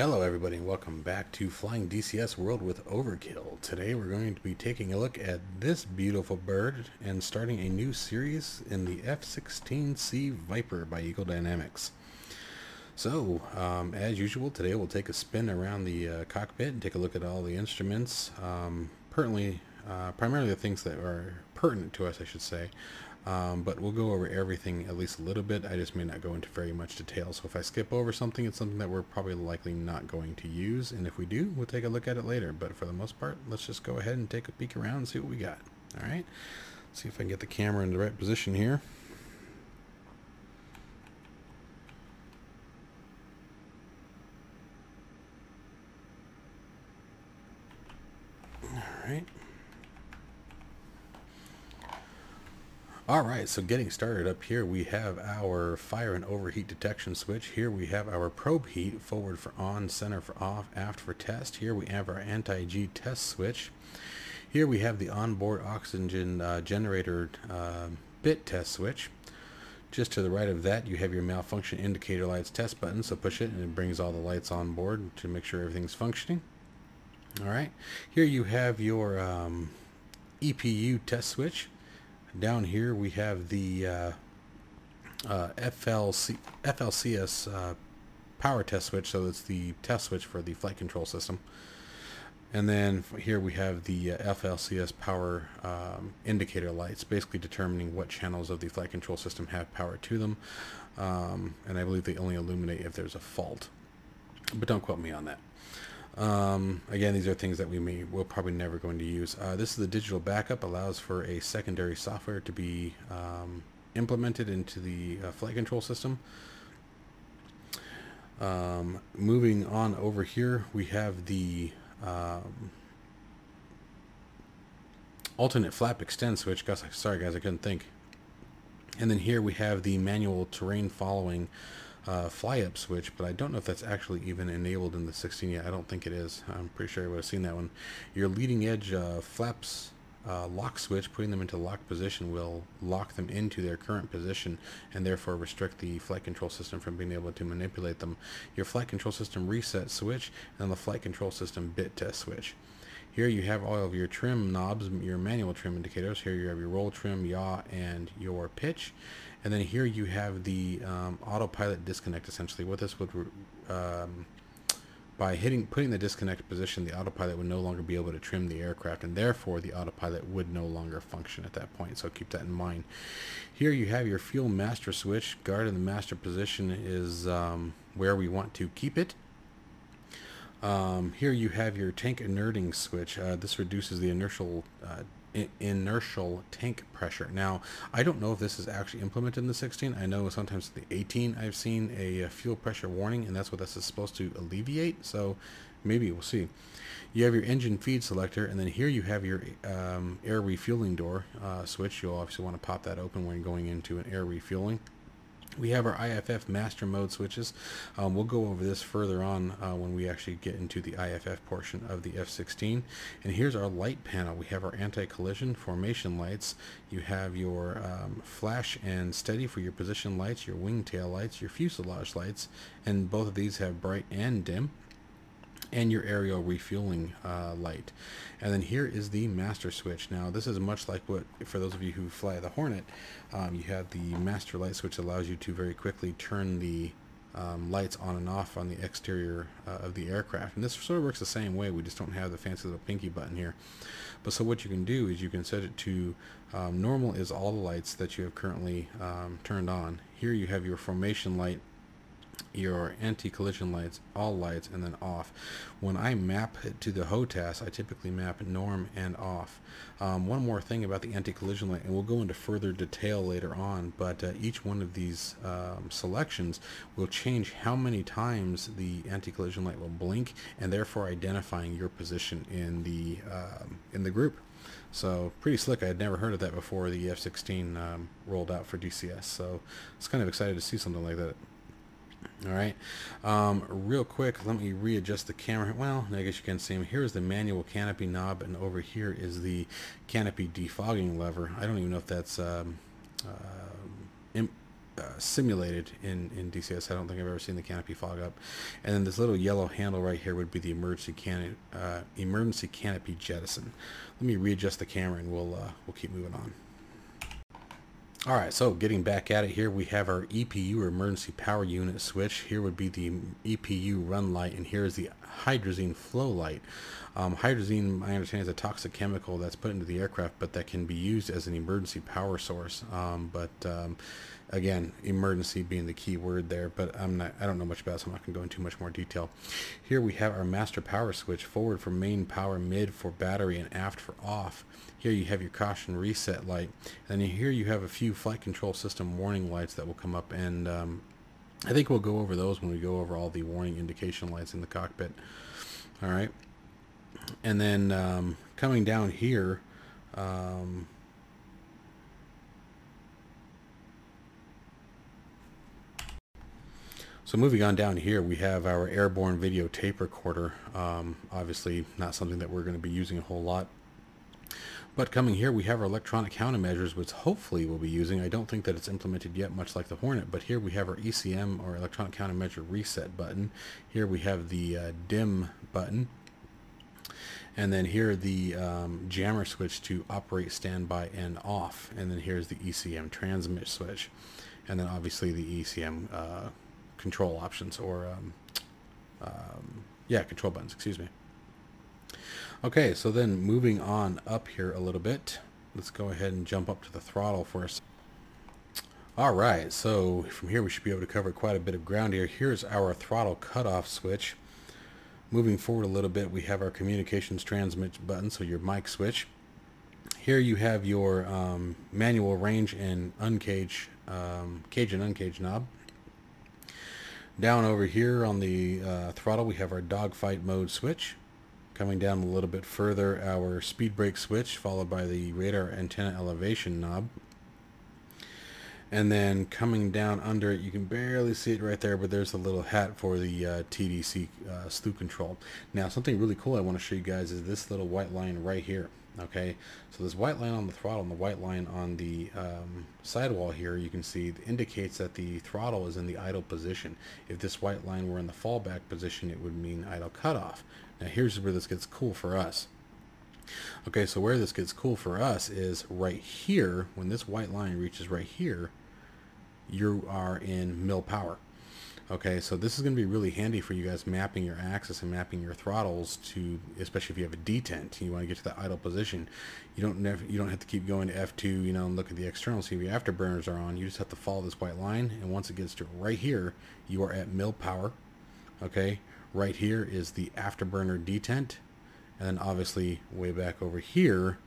Hello everybody and welcome back to Flying DCS World with Overkill. Today we're going to be taking a look at this beautiful bird and starting a new series in the F-16C Viper by Eagle Dynamics. So as usual, today we'll take a spin around the cockpit and take a look at all the instruments, primarily the things that are pertinent to us, I should say. But we'll go over everything at least a little bit. I just may not go into very much detail, so if I skip over something, it's something that we're probably likely not going to use, and if we do, we'll take a look at it later. But for the most part, let's just go ahead and take a peek around and see what we got. All right, see if I can get the camera in the right position here. Alright, so getting started up here, we have our fire and overheat detection switch. Here we have our probe heat, forward for on, center for off, aft for test. Here we have our anti-G test switch. Here we have the onboard oxygen generator bit test switch. Just to the right of that, you have your malfunction indicator lights test button, so push it and it brings all the lights on board to make sure everything's functioning. Alright, here you have your EPU test switch. Down here we have the FLCS power test switch, so it's the test switch for the flight control system. And then here we have the FLCS power indicator lights, basically determining what channels of the flight control system have power to them. And I believe they only illuminate if there's a fault, but don't quote me on that. Again, these are things that we're probably never going to use. This is the digital backup, allows for a secondary software to be implemented into the flight control system. Moving on over here, we have the alternate flap extend switch. Gosh, sorry guys, I couldn't think. And then here we have the manual terrain following fly up switch, but I don't know if that's actually even enabled in the 16 yet. I don't think it is. I'm pretty sure I would have seen that one. Your leading edge flaps lock switch, putting them into lock position will lock them into their current position and therefore restrict the flight control system from being able to manipulate them. Your flight control system reset switch and the flight control system bit test switch. Here you have all of your trim knobs, your manual trim indicators. Here you have your roll trim, yaw, and your pitch. And then here you have the autopilot disconnect. Essentially what this would, by putting the disconnect position, the autopilot would no longer be able to trim the aircraft, and therefore the autopilot would no longer function at that point, so keep that in mind. Here you have your fuel master switch. Guard in the master position is where we want to keep it. Here you have your tank inerting switch. This reduces the inertial tank pressure. Now, I don't know if this is actually implemented in the 16. I know sometimes in the 18 I've seen a fuel pressure warning, and that's what this is supposed to alleviate, so maybe we'll see. You have your engine feed selector, and then here you have your air refueling door switch. You'll obviously want to pop that open when going into an air refueling. We have our IFF master mode switches. We'll go over this further on when we actually get into the IFF portion of the F-16. And here's our light panel. We have our anti-collision formation lights. You have your flash and steady for your position lights, your wing tail lights, your fuselage lights, and both of these have bright and dim, and your aerial refueling light. And then here is the master switch. Now this is much like what, for those of you who fly the Hornet, you have the master light switch, allows you to very quickly turn the lights on and off on the exterior of the aircraft. And this sort of works the same way, we just don't have the fancy little pinky button here. But so what you can do is you can set it to normal is all the lights that you have currently turned on. Here you have your formation light, your anti-collision lights, all lights, and then off. When I map it to the HOTAS, I typically map norm and off. One more thing about the anti-collision light, and we'll go into further detail later on, but each one of these selections will change how many times the anti-collision light will blink, and therefore identifying your position in the group. So pretty slick. I had never heard of that before the F-16 rolled out for DCS, so it's kind of excited to see something like that. Alright, real quick, let me readjust the camera. Well, I guess you can see him. Here's the manual canopy knob, and over here is the canopy defogging lever. I don't even know if that's simulated in DCS. I don't think I've ever seen the canopy fog up. And then this little yellow handle right here would be the emergency canopy jettison. Let me readjust the camera and we'll keep moving on. All right, so getting back at it here, we have our EPU, or emergency power unit switch. Here would be the EPU run light, and here is the hydrazine flow light. Hydrazine, I understand, is a toxic chemical that's put into the aircraft, but that can be used as an emergency power source. Again, emergency being the key word there, but I don't know much about it, so I'm not going to go into much more detail. Here we have our master power switch, forward for main power, mid for battery, and aft for off. Here you have your caution reset light, and here you have a few flight control system warning lights that will come up, and I think we'll go over those when we go over all the warning indication lights in the cockpit. All right, and then coming down here, so moving on down here, we have our airborne video tape recorder. Obviously not something that we're going to be using a whole lot. But coming here, we have our electronic countermeasures, which hopefully we'll be using. I don't think that it's implemented yet, much like the Hornet, but here we have our ECM, or electronic countermeasure reset button. Here we have the dim button. And then here the jammer switch to operate, standby, and off. And then here's the ECM transmit switch. And then obviously the ECM control options, or control buttons, excuse me. Okay, so then moving on up here a little bit, let's go ahead and jump up to the throttle first. All right, so from here we should be able to cover quite a bit of ground here. Here's our throttle cutoff switch. Moving forward a little bit, we have our communications transmit button, so your mic switch. Here you have your manual range and uncage, cage and uncage knob. Down over here on the throttle, we have our dogfight mode switch. Coming down a little bit further, our speed brake switch, followed by the radar antenna elevation knob. And then coming down under it, you can barely see it right there, but there's a little hat for the TDC slew control. Now, something really cool I want to show you guys is this little white line right here. Okay, so this white line on the throttle and the white line on the sidewall here, you can see, indicates that the throttle is in the idle position. If this white line were in the fallback position, it would mean idle cutoff. Now here's where this gets cool for us. Okay, so where this gets cool for us is right here. When this white line reaches right here, you are in mill power. Okay, so this is going to be really handy for you guys mapping your axis and mapping your throttles to, especially if you have a detent, you want to get to the idle position. You don't have to keep going to F2, and look at the external, see if your afterburners are on. You just have to follow this white line, and once it gets to right here, you are at mill power. Okay, right here is the afterburner detent, and then obviously way back over here,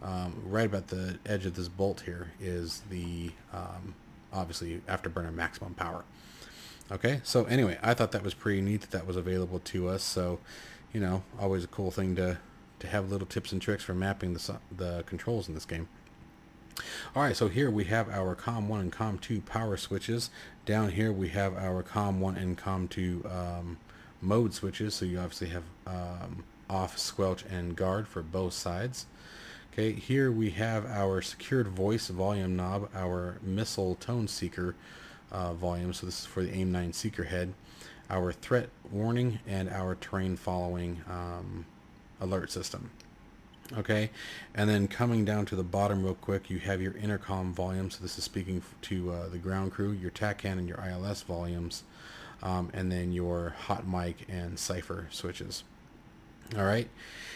right about the edge of this bolt here, is the obviously afterburner maximum power. Okay, so anyway, I thought that was pretty neat that that was available to us. So, always a cool thing to have little tips and tricks for mapping the controls in this game. All right, so here we have our COM1 and COM2 power switches. Down here we have our COM1 and COM2 mode switches. So you obviously have off, squelch, and guard for both sides. Okay, here we have our secured voice volume knob, our missile tone seeker volume, so this is for the AIM-9 seeker head, our threat warning, and our terrain following alert system. Okay, and then coming down to the bottom real quick, you have your intercom volume, so this is speaking to the ground crew, your TACAN and your ILS volumes, and then your hot mic and cipher switches. All right,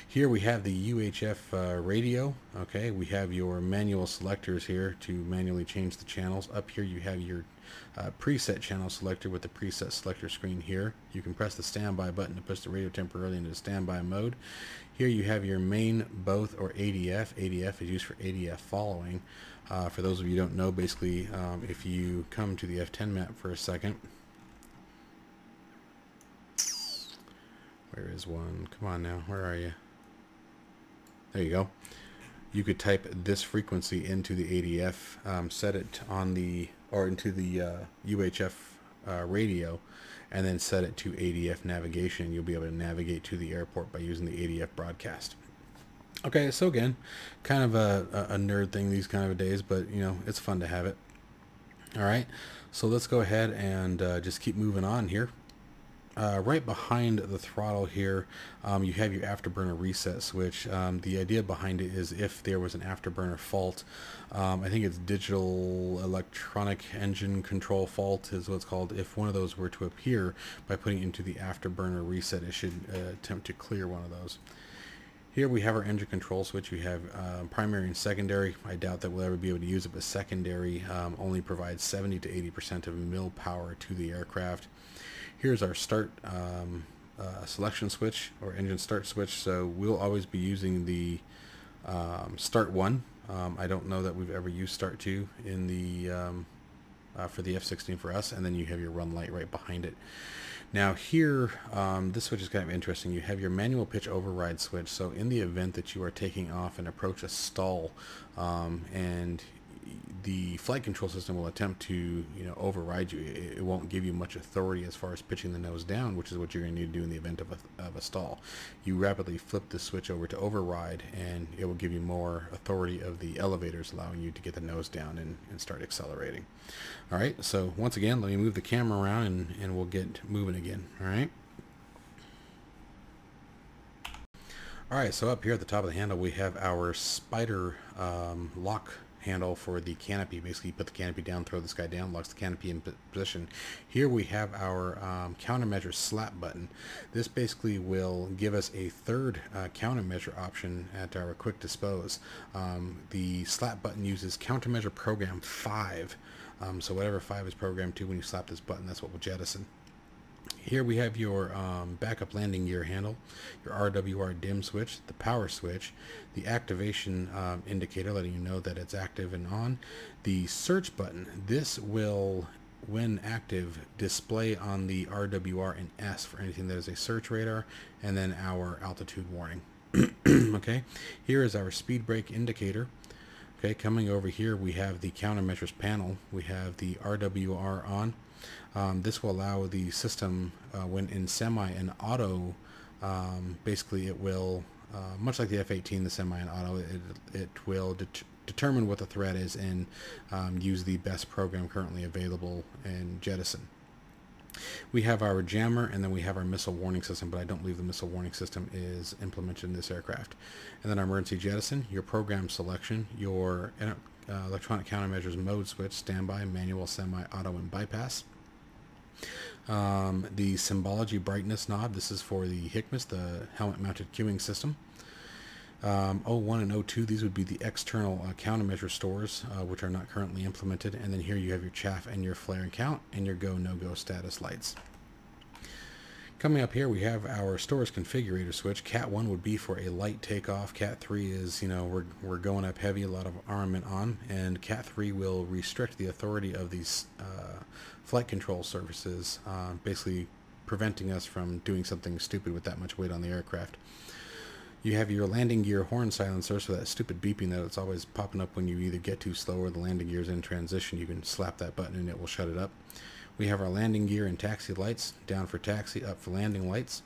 here we have the UHF radio. Okay, we have your manual selectors here to manually change the channels. Up here you have your preset channel selector with the preset selector screen here. You can press the standby button to push the radio temporarily into standby mode. Here you have your main, both, or ADF. ADF is used for ADF following. For those of you who don't know, basically if you come to the F10 map for a second, where is one? Come on now, where are you? There you go. You could type this frequency into the ADF, set it on the, or into the UHF radio, and then set it to ADF navigation. You'll be able to navigate to the airport by using the ADF broadcast. Okay, so again, kind of a nerd thing these kind of days, but it's fun to have it. All right, so let's go ahead and just keep moving on here. Right behind the throttle here, you have your afterburner reset switch. The idea behind it is if there was an afterburner fault, I think it's digital electronic engine control fault is what's called. If one of those were to appear, by putting into the afterburner reset, it should attempt to clear one of those. Here we have our engine control switch. We have primary and secondary. I doubt that we'll ever be able to use it, but secondary only provides 70 to 80% of mill power to the aircraft. Here's our start selection switch, or engine start switch, so we'll always be using the start one. I don't know that we've ever used start two in the for the F-16 for us, and then you have your run light right behind it. Now here, this switch is kind of interesting. You have your manual pitch override switch, so in the event that you are taking off and approach a stall, and the flight control system will attempt to, you know, override you, it won't give you much authority as far as pitching the nose down, which is what you're going to need to do in the event of a stall. You rapidly flip the switch over to override, and it will give you more authority of the elevators, allowing you to get the nose down and start accelerating. All right, so once again, let me move the camera around and we'll get moving again. All right. All right, so up here at the top of the handle, we have our spider lock handle for the canopy. Basically, you put the canopy down, throw this guy down, locks the canopy in position. Here we have our countermeasure slap button. This basically will give us a third countermeasure option at our quick dispose. The slap button uses countermeasure program 5, so whatever 5 is programmed to, when you slap this button, that's what will jettison. Here we have your backup landing gear handle, your RWR dim switch, the power switch, the activation indicator letting you know that it's active and on, the search button. This will, when active, display on the RWR and S for anything that is a search radar, and then our altitude warning. Okay, here is our speed brake indicator. Okay, coming over here we have the countermeasures panel. We have the RWR on. This will allow the system, when in semi and auto, basically it will, much like the F-18, the semi and auto, it will determine what the threat is and use the best program currently available and jettison. We have our jammer, and then we have our missile warning system, but I don't believe the missile warning system is implemented in this aircraft. And then our emergency jettison, your program selection, your electronic countermeasures mode switch, standby, manual, semi, auto, and bypass. The symbology brightness knob, this is for the HICMAS, the helmet mounted queuing system. 01 and 02, these would be the external countermeasure stores, which are not currently implemented. And then here you have your chaff and your flare and count and your go no go status lights. Coming up here, we have our stores configurator switch. Cat 1 would be for a light takeoff. Cat 3 is, you know, we're going up heavy, a lot of armament on, and Cat 3 will restrict the authority of these flight control services, basically preventing us from doing something stupid with that much weight on the aircraft. You have your landing gear horn silencer, so that stupid beeping that it's always popping up when you either get too slow or the landing gear's in transition, you can slap that button and it will shut it up. We have our landing gear and taxi lights, down for taxi, up for landing lights,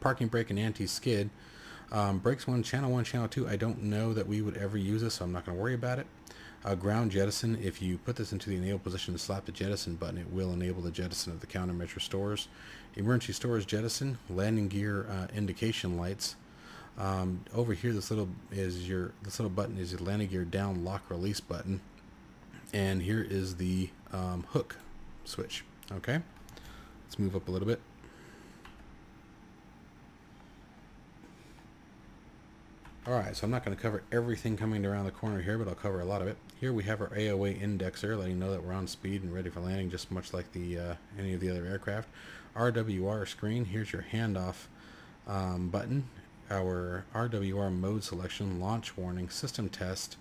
parking brake and anti-skid, brakes 1, channel 2, I don't know that we would ever use this, so I'm not going to worry about it. Ground jettison, if you put this into the enable position and slap the jettison button, it will enable the jettison of the countermeasure stores. Emergency stores jettison, landing gear indication lights. Over here, this little button is your landing gear down lock release button, and here is the hook switch. Okay, let's move up a little bit. Alright, so I'm not going to cover everything coming around the corner here, but I'll cover a lot of it. Here we have our AOA indexer, letting you know that we're on speed and ready for landing, just much like the any of the other aircraft. RWR screen, here's your handoff button, our RWR mode selection, launch warning, system test.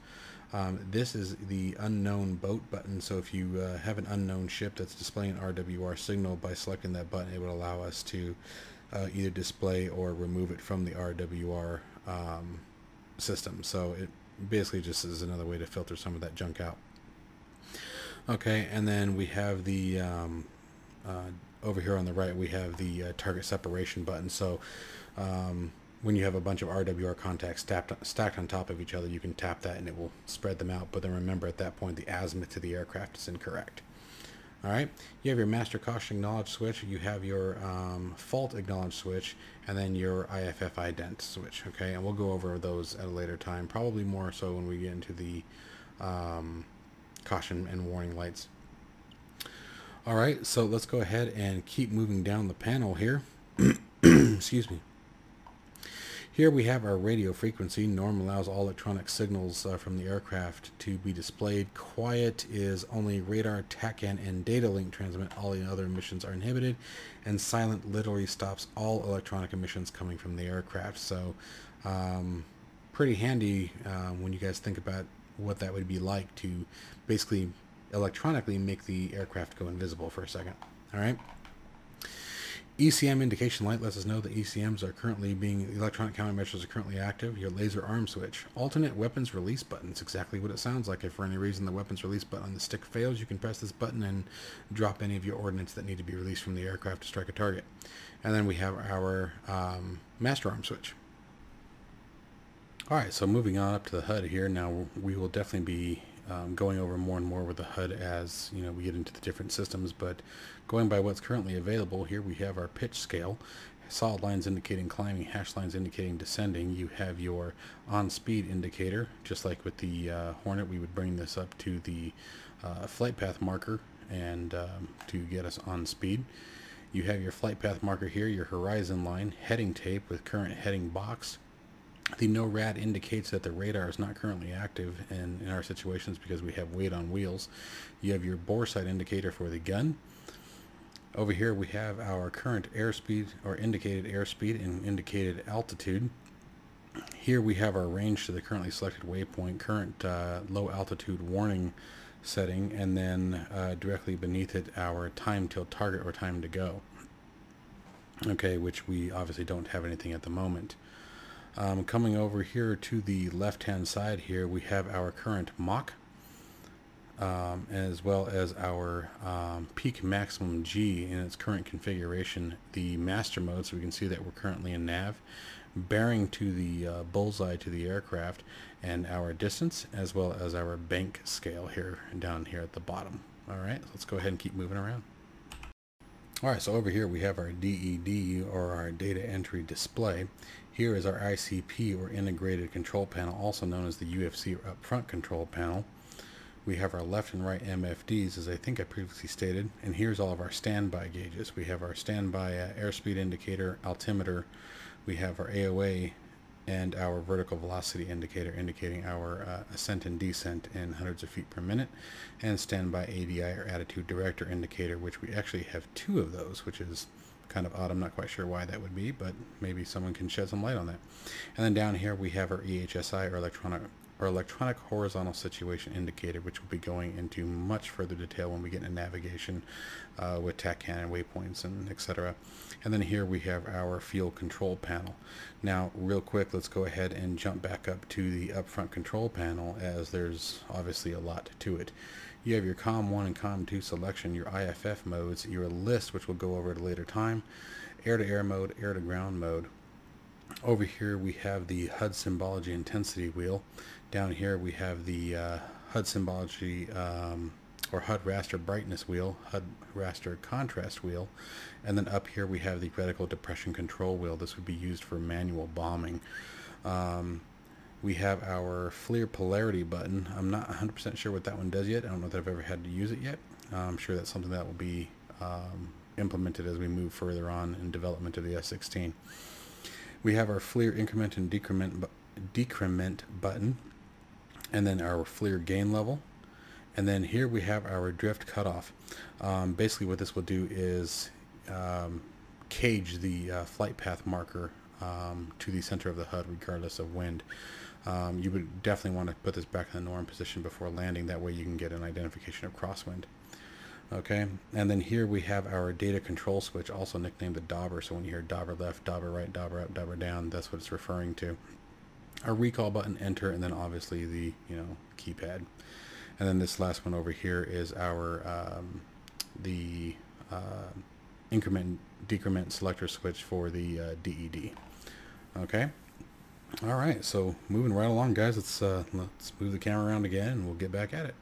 This is the unknown boat button, so if you have an unknown ship that's displaying an RWR signal, by selecting that button it would allow us to either display or remove it from the RWR system. So it basically just is another way to filter some of that junk out. Okay, and then we have the over here on the right we have the target separation button. So when you have a bunch of RWR contacts stacked on top of each other, you can tap that and it will spread them out. But then remember, at that point, the azimuth to the aircraft is incorrect. All right, you have your master caution acknowledge switch, you have your fault acknowledge switch, and then your IFF ident switch, okay? And we'll go over those at a later time, probably more so when we get into the caution and warning lights. All right, so let's go ahead and keep moving down the panel here. Excuse me. Here we have our radio frequency. Norm allows all electronic signals from the aircraft to be displayed. Quiet is only radar, TACAN, and data link transmit. All the other emissions are inhibited. And silent literally stops all electronic emissions coming from the aircraft. So pretty handy when you guys think about what that would be like to basically electronically make the aircraft go invisible for a second. All right. ECM indication light lets us know that ECMs are currently being, electronic countermeasures are currently active. Your laser arm switch. Alternate weapons release button. It's exactly what it sounds like. If for any reason the weapons release button on the stick fails, you can press this button and drop any of your ordnance that need to be released from the aircraft to strike a target. And then we have our master arm switch. Alright, so moving on up to the HUD here. Now we will definitely be going over more and more with the HUD as you know we get into the different systems, but going by what's currently available here, we have our pitch scale, solid lines indicating climbing, hash lines indicating descending. You have your on-speed indicator. Just like with the Hornet, we would bring this up to the flight path marker and to get us on speed. You have your flight path marker here, your horizon line, heading tape with current heading box. The NORAD indicates that the radar is not currently active in our situations because we have weight on wheels. You have your bore sight indicator for the gun. Over here we have our current airspeed or indicated airspeed and indicated altitude. Here we have our range to the currently selected waypoint, current low altitude warning setting, and then directly beneath it our time till target or time to go. Okay, which we obviously don't have anything at the moment. Coming over here to the left-hand side here, we have our current Mach, as well as our peak maximum G in its current configuration, the master mode, so we can see that we're currently in nav, bearing to the bullseye to the aircraft, and our distance, as well as our bank scale here, down here at the bottom. All right, let's go ahead and keep moving around. All right, so over here we have our DED, or our data entry display. Here is our ICP, or integrated control panel, also known as the UFC or upfront control panel. We have our left and right MFDs, as I think I previously stated, and here's all of our standby gauges. We have our standby airspeed indicator, altimeter, we have our AOA, and our vertical velocity indicator indicating our ascent and descent in hundreds of feet per minute, and standby ADI or attitude director indicator, which we actually have two of those, which is kind of odd. I'm not quite sure why that would be, but maybe someone can shed some light on that. And then down here we have our EHSI or electronic horizontal situation indicator, which will be going into much further detail when we get into navigation with TACAN and waypoints and etc. And then here we have our field control panel. Now real quick, let's go ahead and jump back up to the upfront control panel, as there's obviously a lot to it. You have your COM1 and COM2 selection, your IFF modes, your list, which we'll go over at a later time, air-to-air mode, air-to-ground mode. Over here we have the HUD symbology intensity wheel. Down here we have the HUD symbology or HUD raster brightness wheel, HUD raster contrast wheel, and then up here we have the reticle depression control wheel. This would be used for manual bombing. We have our FLIR polarity button. I'm not 100% sure what that one does yet. I don't know that I've ever had to use it yet. I'm sure that's something that will be implemented as we move further on in development of the F-16. We have our FLIR increment and decrement button, and then our FLIR gain level, and then here we have our drift cutoff. Basically what this will do is cage the flight path marker to the center of the HUD regardless of wind. You would definitely want to put this back in the norm position before landing, that way you can get an identification of crosswind. Okay, and then here we have our data control switch, also nicknamed the Dauber. So when you hear Dauber left, Dauber right, Dauber up, Dauber down, that's what it's referring to. Our recall button, enter, and then obviously the keypad. And then this last one over here is our increment and decrement selector switch for the DED. Okay. All right. So moving right along, guys. Let's move the camera around again, and we'll get back at it.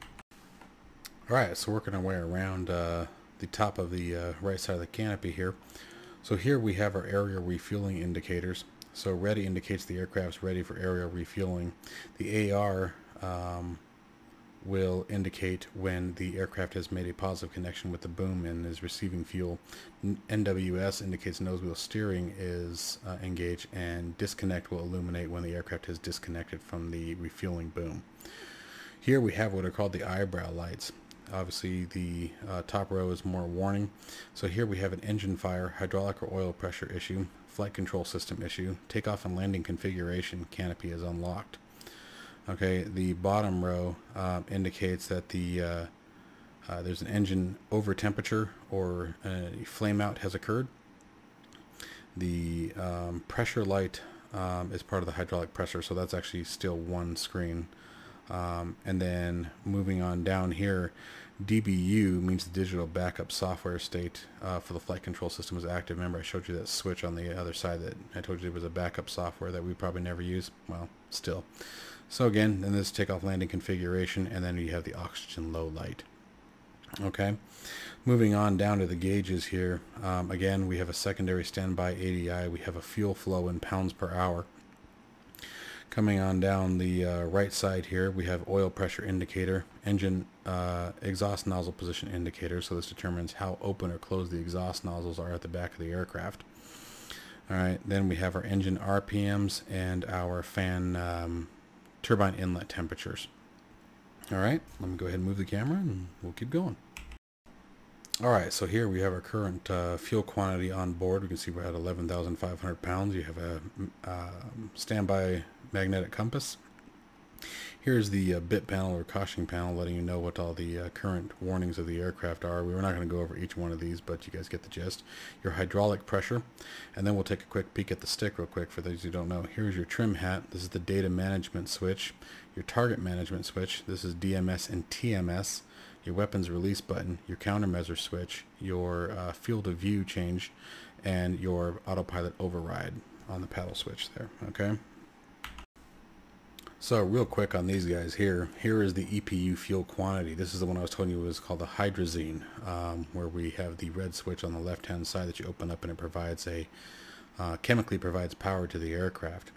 All right. So working our way around the top of the right side of the canopy here. So here we have our area refueling indicators. So red indicates the aircraft's ready for area refueling. The AR will indicate when the aircraft has made a positive connection with the boom and is receiving fuel. NWS indicates nose wheel steering is engaged, and disconnect will illuminate when the aircraft has disconnected from the refueling boom. Here we have what are called the eyebrow lights. Obviously the top row is more warning. So here we have an engine fire, hydraulic or oil pressure issue, flight control system issue, takeoff and landing configuration, canopy is unlocked. Okay, the bottom row indicates that the there's an engine over temperature or a flame out has occurred. The pressure light is part of the hydraulic pressure, so that's actually still one screen. And then moving on down here, DBU means the digital backup software state for the flight control system is active. Remember, I showed you that switch on the other side that I told you it was a backup software that we probably never use. Well, still. So again, then this takeoff landing configuration, and then you have the oxygen low light. Okay, moving on down to the gauges here. Again, we have a secondary standby ADI. We have a fuel flow in pounds per hour. Coming on down the right side here, we have oil pressure indicator, engine exhaust nozzle position indicator. So this determines how open or closed the exhaust nozzles are at the back of the aircraft. All right, then we have our engine RPMs and our fan turbine inlet temperatures. All right, let me go ahead and move the camera and we'll keep going. All right, so here we have our current fuel quantity on board. We can see we're at 11,500 pounds. You have a standby magnetic compass. Here's the bit panel or caution panel letting you know what all the current warnings of the aircraft are. We're not going to go over each one of these, but you guys get the gist. Your hydraulic pressure, and then we'll take a quick peek at the stick real quick for those who don't know. Here's your trim hat. This is the data management switch. Your target management switch. This is DMS and TMS. Your weapons release button. Your countermeasure switch. Your field of view change, and your autopilot override on the paddle switch there. Okay. So real quick on these guys here, here is the EPU fuel quantity. This is the one I was telling you was called the hydrazine, where we have the red switch on the left-hand side that you open up and it provides a, chemically provides power to the aircraft.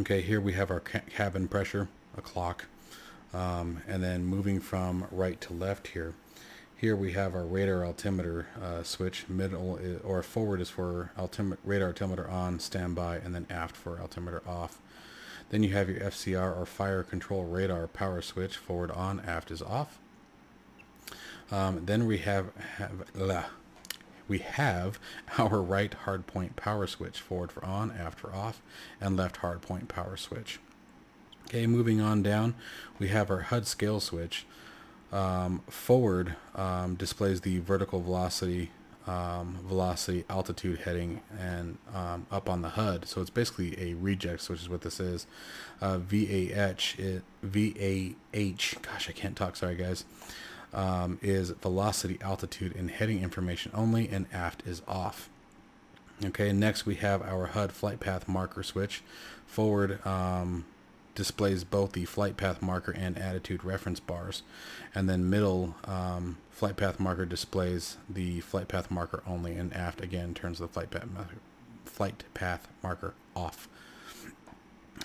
Okay, here we have our cabin pressure, a clock, and then moving from right to left here. Here we have our radar altimeter switch. Middle or forward is for radar altimeter on, standby, and then aft for altimeter off. Then you have your FCR or fire control radar power switch, forward on, aft is off. Then we have our right hardpoint power switch, forward for on, aft for off, and left hardpoint power switch. Okay, moving on down, we have our HUD scale switch. Forward displays the vertical velocity, velocity, altitude, heading, and up on the HUD. So it's basically a reject, which is what this is. VAH, gosh, I can't talk, sorry guys, is velocity, altitude, and heading information only, and aft is off. Okay, next we have our HUD flight path marker switch. Forward displays both the flight path marker and attitude reference bars, and then middle flight path marker displays the flight path marker only, and aft again turns the flight path marker off.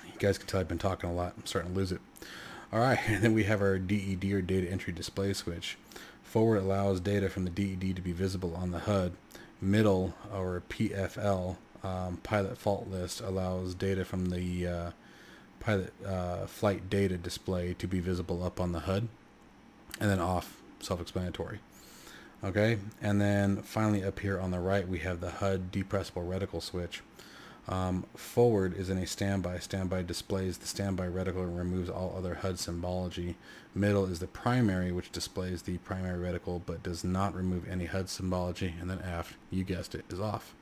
You guys can tell I've been talking a lot. I'm starting to lose it. All right, and then we have our DED or data entry display switch. Forward allows data from the DED to be visible on the HUD. Middle, or PFL, pilot fault list, allows data from the pilot flight data display to be visible up on the HUD, and then off, self-explanatory. Okay, and then finally up here on the right we have the HUD depressible reticle switch. Forward is in a standby. Standby displays the standby reticle and removes all other HUD symbology. Middle is the primary, which displays the primary reticle but does not remove any HUD symbology, and then aft, you guessed it, is off.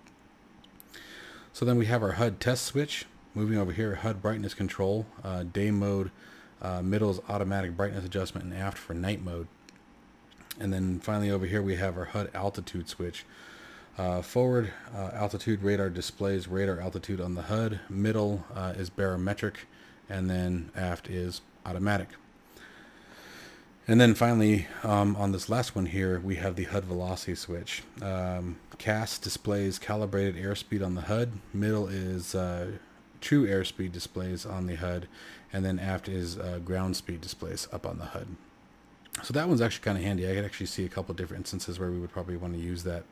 So then we have our HUD test switch. Moving over here, HUD brightness control, day mode, middle's automatic brightness adjustment, and aft for night mode. And then finally over here we have our HUD altitude switch. Forward altitude radar displays radar altitude on the HUD. Middle is barometric, and then aft is automatic. And then finally, on this last one here, we have the HUD velocity switch. CAS displays calibrated airspeed on the HUD. Middle is true airspeed displays on the HUD, and then aft is ground speed displays up on the HUD. So that one's actually kind of handy. I could actually see a couple of different instances where we would probably want to use that.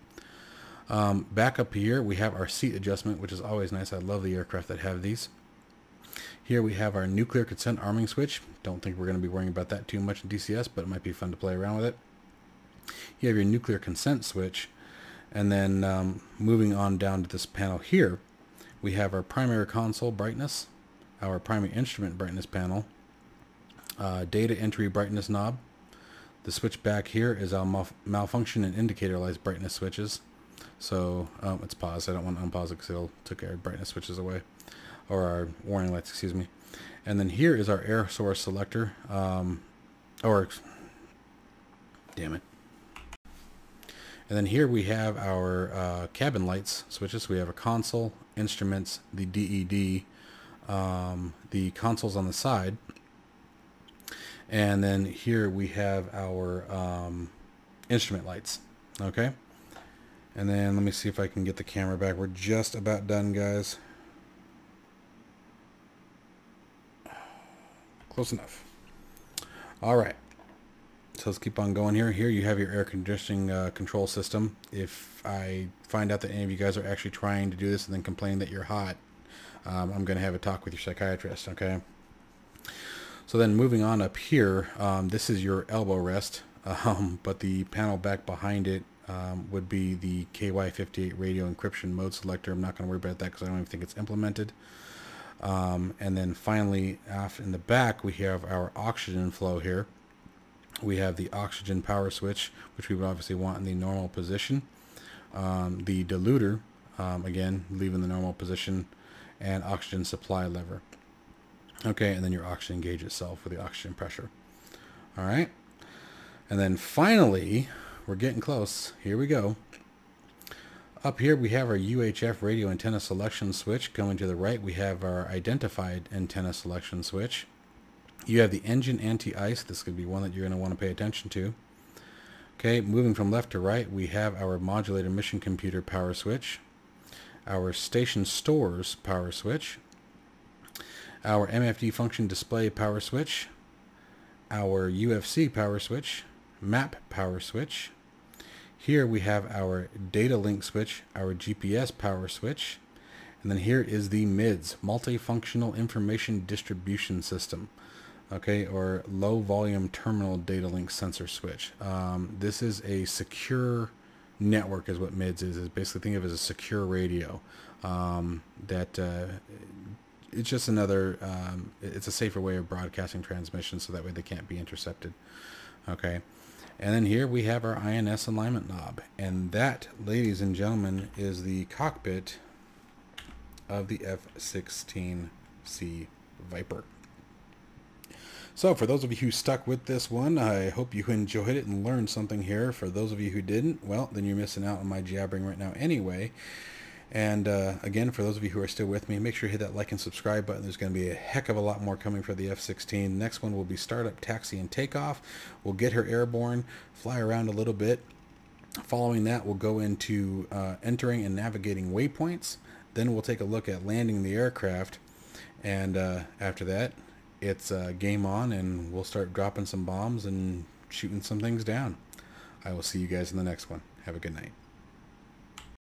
Back up here, we have our seat adjustment, which is always nice. I love the aircraft that have these. Here we have our nuclear consent arming switch. Don't think we're going to be worrying about that too much in DCS, but it might be fun to play around with it. You have your nuclear consent switch, and then moving on down to this panel here, we have our primary console brightness, our primary instrument brightness panel, data entry brightness knob. The switch back here is our malfunction and indicator lights brightness switches. So it's paused. I don't want to unpause it because it'll take our brightness switches away, or our warning lights, excuse me. And then here is our air source selector, And then here we have our cabin lights switches. We have a console, instruments, the DED, the consoles on the side. And then here we have our instrument lights, okay? And then let me see if I can get the camera back. We're just about done, guys. Close enough. All right, so let's keep on going here. Here you have your air conditioning control system. If I find out that any of you guys are actually trying to do this and then complain that you're hot, I'm going to have a talk with your psychiatrist, okay? So then moving on up here, this is your elbow rest, but the panel back behind it would be the KY58 radio encryption mode selector. I'm not going to worry about that because I don't even think it's implemented. And then finally, aft in the back, we have our oxygen flow here. We have the oxygen power switch, which we would obviously want in the normal position. The diluter, again, leaving the normal position, and oxygen supply lever. Okay, and then your oxygen gauge itself for the oxygen pressure. All right. And then finally, we're getting close. Here we go. Up here we have our UHF radio antenna selection switch. Going to the right, we have our identified antenna selection switch. You have the engine anti-ice. This could be one that you're going to want to pay attention to. Okay, moving from left to right, we have our modulator mission computer power switch, our station stores power switch, our MFD function display power switch, our UFC power switch, map power switch. Here we have our data link switch, our GPS power switch, and then here is the MIDS, multifunctional information distribution system, okay, or low volume terminal data link sensor switch. This is a secure network is what MIDS is. It's basically, think of it as a secure radio. It's just another, it's a safer way of broadcasting transmissions so that way they can't be intercepted, okay? And then here we have our INS alignment knob. And that, ladies and gentlemen, is the cockpit of the F-16C Viper. So for those of you who stuck with this one, I hope you enjoyed it and learned something here. For those of you who didn't, well, then you're missing out on my jabbering right now anyway. And again, for those of you who are still with me, make sure you hit that like and subscribe button. There's going to be a heck of a lot more coming for the F-16. Next one will be startup, taxi, and takeoff. We'll get her airborne, fly around a little bit. Following that, we'll go into entering and navigating waypoints. Then we'll take a look at landing the aircraft. And after that, it's game on, and we'll start dropping some bombs and shooting some things down. I will see you guys in the next one. Have a good night.